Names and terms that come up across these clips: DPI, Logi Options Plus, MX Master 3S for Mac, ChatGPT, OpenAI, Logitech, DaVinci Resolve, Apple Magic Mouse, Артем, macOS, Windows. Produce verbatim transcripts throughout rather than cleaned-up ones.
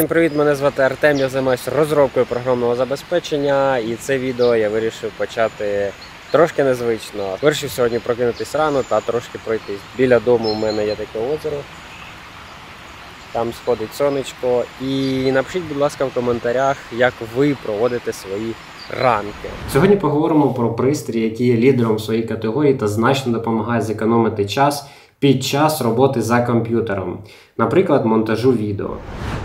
Всім привіт, мене звати Артем, я займаюся розробкою програмного забезпечення, і це відео я вирішив почати трошки незвично. Вирішив сьогодні прокинутись рано та трошки пройтись. Біля дому в мене є таке озеро, там сходить сонечко. І напишіть, будь ласка, в коментарях, як ви проводите свої ранки. Сьогодні поговоримо про пристрій, який є лідером своєї категорії та значно допомагає зекономити час під час роботи за комп'ютером, наприклад, монтажу відео.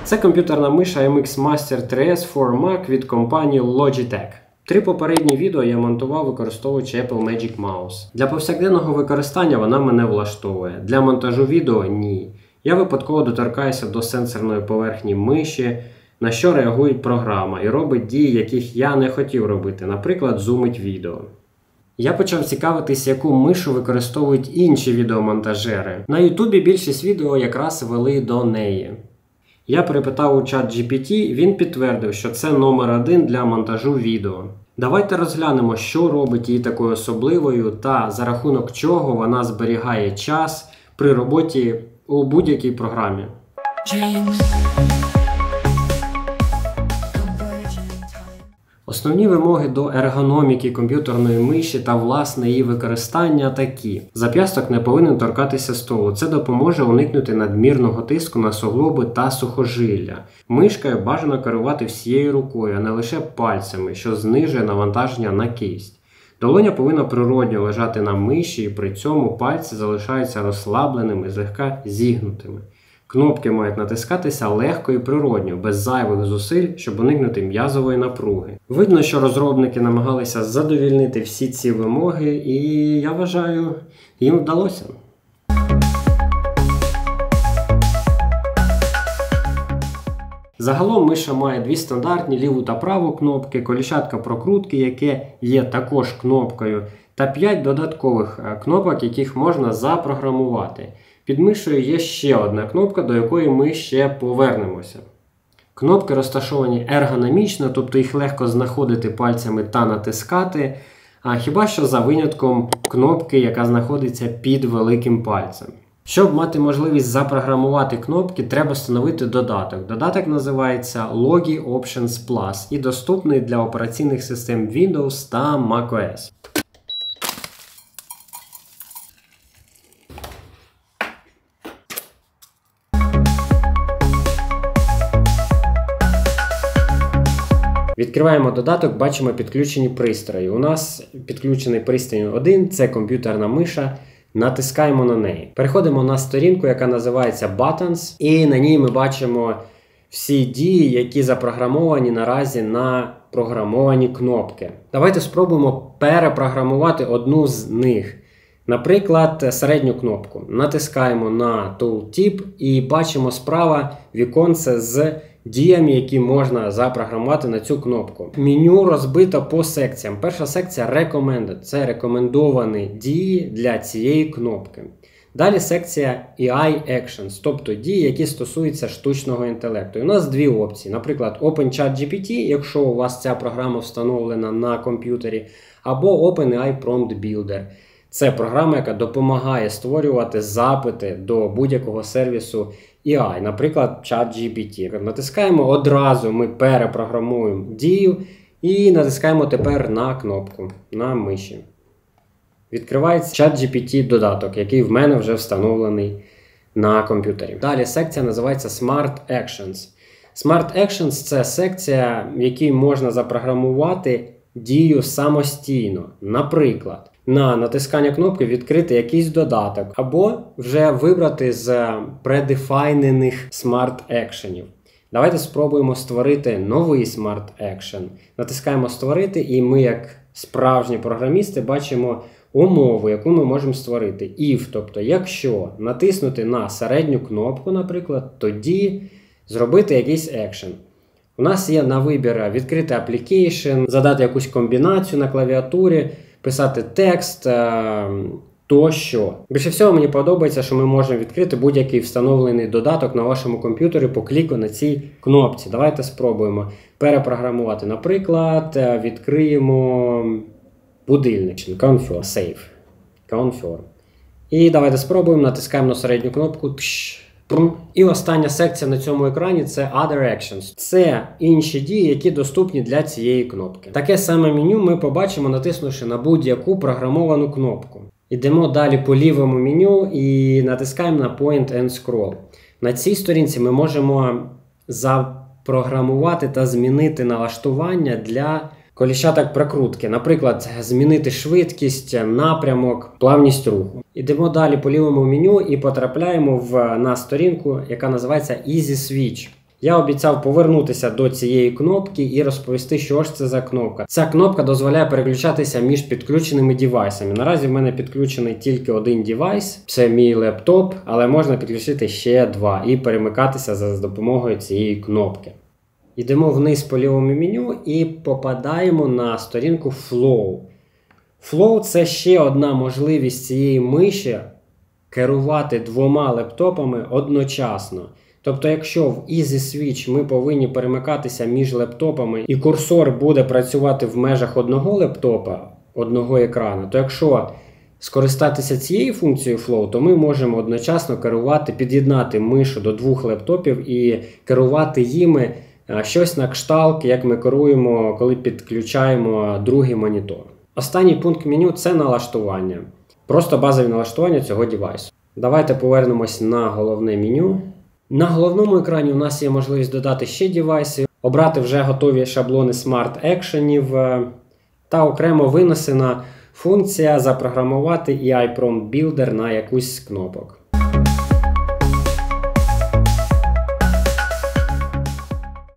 Це комп'ютерна миша ем ікс Master три ес for Mac від компанії Logitech. Три попередні відео я монтував, використовуючи Apple Magic Mouse. Для повсякденного використання вона мене влаштовує, для монтажу відео – ні. Я випадково доторкаюся до сенсорної поверхні миші, на що реагує програма і робить дії, яких я не хотів робити, наприклад, зумить відео. Я почав цікавитись, яку мишу використовують інші відеомонтажери. На Ютубі більшість відео якраз вели до неї. Я перепитав у чат джі пі ті, він підтвердив, що це номер один для монтажу відео. Давайте розглянемо, що робить її такою особливою та за рахунок чого вона зберігає час при роботі у будь-якій програмі. Основні вимоги до ергономіки комп'ютерної миші та власне її використання такі. Зап'ясток не повинен торкатися столу, це допоможе уникнути надмірного тиску на суглоби та сухожилля. Мишкою бажано керувати всією рукою, а не лише пальцями, що знижує навантаження на кисть. Долоня повинна природньо лежати на миші і при цьому пальці залишаються розслабленими, злегка зігнутими. Кнопки мають натискатися легко і природньо, без зайвих зусиль, щоб уникнути м'язової напруги. Видно, що розробники намагалися задовільнити всі ці вимоги, і я вважаю, їм вдалося. Загалом миша має дві стандартні ліву та праву кнопки, коліщатка прокрутки, яке є також кнопкою, та п'ять додаткових кнопок, яких можна запрограмувати. Під мишою є ще одна кнопка, до якої ми ще повернемося. Кнопки розташовані ергономічно, тобто їх легко знаходити пальцями та натискати, а хіба що за винятком кнопки, яка знаходиться під великим пальцем. Щоб мати можливість запрограмувати кнопки, треба встановити додаток. Додаток називається Logi Options Plus і доступний для операційних систем Windows та macOS. Відкриваємо додаток, бачимо підключені пристрої. У нас підключений пристрій один, це комп'ютерна миша, натискаємо на неї. Переходимо на сторінку, яка називається Buttons, і на ній ми бачимо всі дії, які запрограмовані наразі на програмовані кнопки. Давайте спробуємо перепрограмувати одну з них. Наприклад, середню кнопку. Натискаємо на Tooltip і бачимо справа віконце з діями, які можна запрограмувати на цю кнопку. Меню розбито по секціям. Перша секція Recommended. Це рекомендовані дії для цієї кнопки. Далі секція ей ай Actions, тобто дії, які стосуються штучного інтелекту. І у нас дві опції. Наприклад, OpenChatGPT, якщо у вас ця програма встановлена на комп'ютері, або OpenAI Builder. Це програма, яка допомагає створювати запити до будь-якого сервісу ей ай, наприклад, чат джі пі ті. Натискаємо, одразу ми перепрограмуємо дію і натискаємо тепер на кнопку, на миші. Відкривається чат джі пі ті додаток, який в мене вже встановлений на комп'ютері. Далі секція називається Smart Actions. Smart Actions – це секція, в якій можна запрограмувати дію самостійно, наприклад, на натискання кнопки відкрити якийсь додаток, або вже вибрати з предефайнених смарт-екшенів. Давайте спробуємо створити новий смарт-екшен. Натискаємо «Створити» і ми, як справжні програмісти, бачимо умову, яку ми можемо створити. If, тобто якщо натиснути на середню кнопку, наприклад, тоді зробити якийсь екшен. У нас є на вибір відкрити application, задати якусь комбінацію на клавіатурі, писати текст тощо. Більше всього мені подобається, що ми можемо відкрити будь-який встановлений додаток на вашому комп'ютері по кліку на цій кнопці. Давайте спробуємо перепрограмувати. Наприклад, відкриємо будильник. Confirm, save. Confirm. І давайте спробуємо, натискаємо на середню кнопку. І остання секція на цьому екрані – це Other Actions. Це інші дії, які доступні для цієї кнопки. Таке саме меню ми побачимо, натиснувши на будь-яку програмовану кнопку. Йдемо далі по лівому меню і натискаємо на Point and Scroll. На цій сторінці ми можемо запрограмувати та змінити налаштування для коліщаток прокрутки. Наприклад, змінити швидкість, напрямок, плавність руху. Йдемо далі по лівому меню і потрапляємо в, на сторінку, яка називається Easy Switch. Я обіцяв повернутися до цієї кнопки і розповісти, що ж це за кнопка. Ця кнопка дозволяє переключатися між підключеними девайсами. Наразі в мене підключений тільки один девайс, це мій лептоп, але можна підключити ще два і перемикатися за допомогою цієї кнопки. Йдемо вниз по лівому меню і попадаємо на сторінку Flow. Flow – це ще одна можливість цієї миші керувати двома лептопами одночасно. Тобто, якщо в Easy Switch ми повинні перемикатися між лептопами і курсор буде працювати в межах одного лептопа, одного екрану, то якщо скористатися цією функцією Flow, то ми можемо одночасно керувати, під'єднати мишу до двох лептопів і керувати їми щось на кшталт, як ми керуємо, коли підключаємо другий монітор. Останній пункт меню – це налаштування. Просто базові налаштування цього девайсу. Давайте повернемось на головне меню. На головному екрані у нас є можливість додати ще девайси, обрати вже готові шаблони смарт-екшенів та окремо винесена функція запрограмувати і ай пром Builder на якусь з кнопок.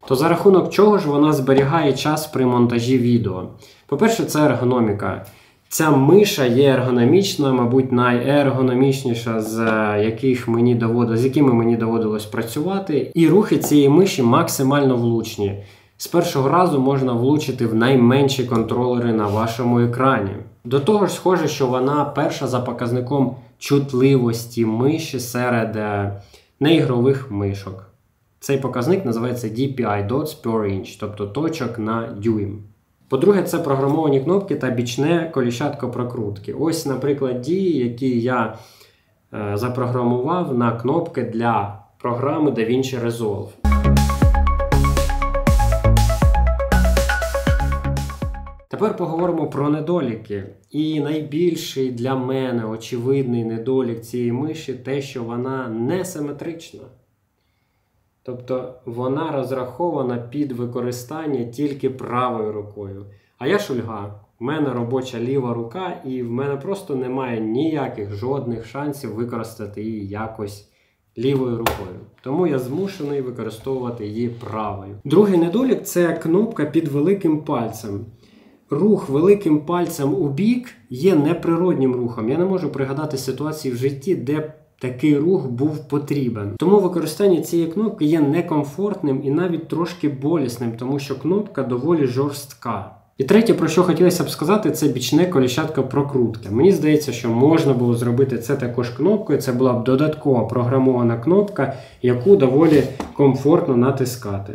То за рахунок чого ж вона зберігає час при монтажі відео? По-перше, це ергономіка. Ця миша є ергономічна, мабуть, найергономічніша, з яких мені доводилось, з якими мені доводилось працювати. І рухи цієї миші максимально влучні. З першого разу можна влучити в найменші контролери на вашому екрані. До того ж, схоже, що вона перша за показником чутливості миші серед неігрових мишок. Цей показник називається ді пі ай, dots per inch, тобто точок на дюйм. По-друге, це програмовані кнопки та бічне коліщатко прокрутки. Ось, наприклад, дії, які я е, запрограмував на кнопки для програми DaVinci Resolve. Тепер поговоримо про недоліки. І найбільший для мене очевидний недолік цієї миші те, що вона не симетрична. Тобто вона розрахована під використання тільки правою рукою. А я шульга, в мене робоча ліва рука і в мене просто немає ніяких жодних шансів використати її якось лівою рукою. Тому я змушений використовувати її правою. Другий недолік – це кнопка під великим пальцем. Рух великим пальцем у бік є неприроднім рухом. Я не можу пригадати ситуації в житті, де такий рух був потрібен. Тому використання цієї кнопки є некомфортним і навіть трошки болісним, тому що кнопка доволі жорстка. І третє, про що хотілося б сказати, це бічне коліщатко прокрутки. Мені здається, що можна було зробити це також кнопкою, це була б додаткова програмована кнопка, яку доволі комфортно натискати.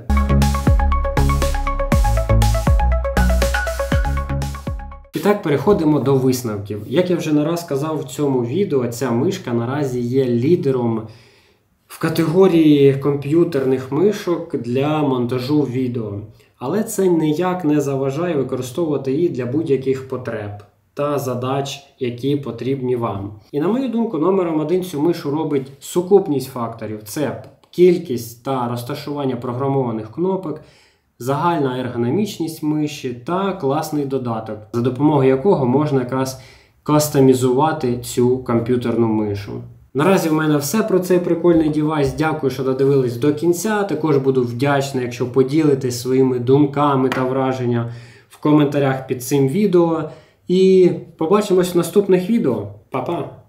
І так, переходимо до висновків. Як я вже не раз казав в цьому відео, ця мишка наразі є лідером в категорії комп'ютерних мишок для монтажу відео. Але це ніяк не заважає використовувати її для будь-яких потреб та задач, які потрібні вам. І на мою думку, номером один цю мишу робить сукупність факторів. Це кількість та розташування програмованих кнопок, загальна ергономічність миші та класний додаток, за допомогою якого можна якраз кастомізувати цю комп'ютерну мишу. Наразі в мене все про цей прикольний девайс. Дякую, що додивились до кінця. Також буду вдячний, якщо поділитесь своїми думками та враженнями в коментарях під цим відео. І побачимось в наступних відео. Па-па!